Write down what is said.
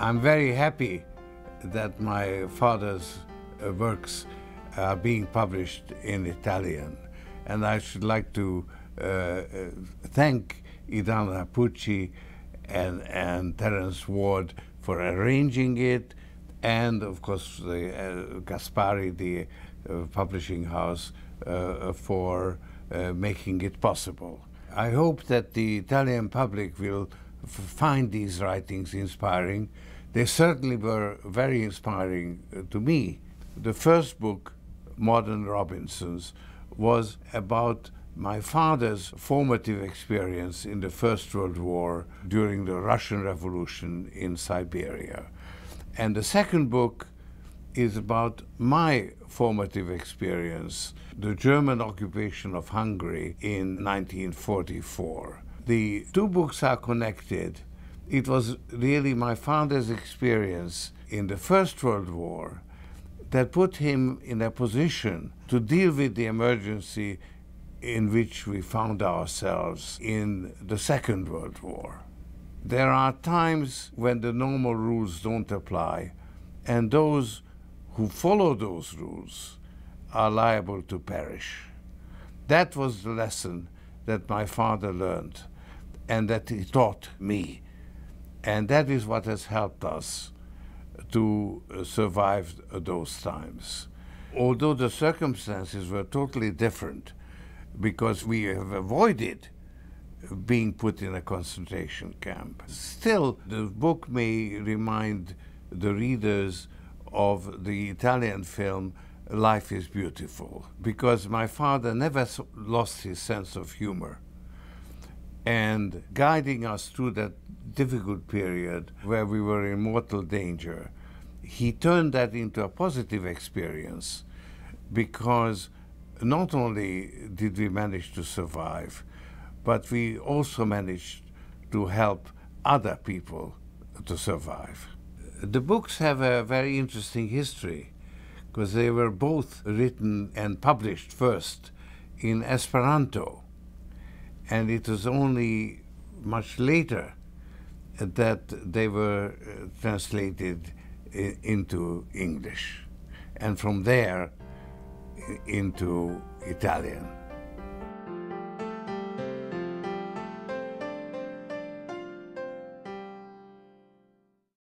I'm very happy that my father's works are being published in Italian, and I should like to thank Idana Pucci and Terence Ward for arranging it, and of course the, Gaspari, the publishing house, for making it possible. I hope that the Italian public will find these writings inspiring. They certainly were very inspiring to me. The first book, Modern Robinson's, was about my father's formative experience in the First World War during the Russian Revolution in Siberia. And the second book is about my formative experience, the German occupation of Hungary in 1944. The two books are connected. It was really my father's experience in the First World War that put him in a position to deal with the emergency in which we found ourselves in the Second World War. There are times when the normal rules don't apply, and those who follow those rules are liable to perish. That was the lesson that my father learned and that he taught me. And that is what has helped us to survive those times. Although the circumstances were totally different, because we have avoided being put in a concentration camp. Still, the book may remind the readers of the Italian film Life is Beautiful, because my father never lost his sense of humor. And guiding us through that difficult period where we were in mortal danger, he turned that into a positive experience, because not only did we manage to survive, but we also managed to help other people to survive. The books have a very interesting history, because they were both written and published first in Esperanto. And it was only much later that they were translated into English, and from there into Italian.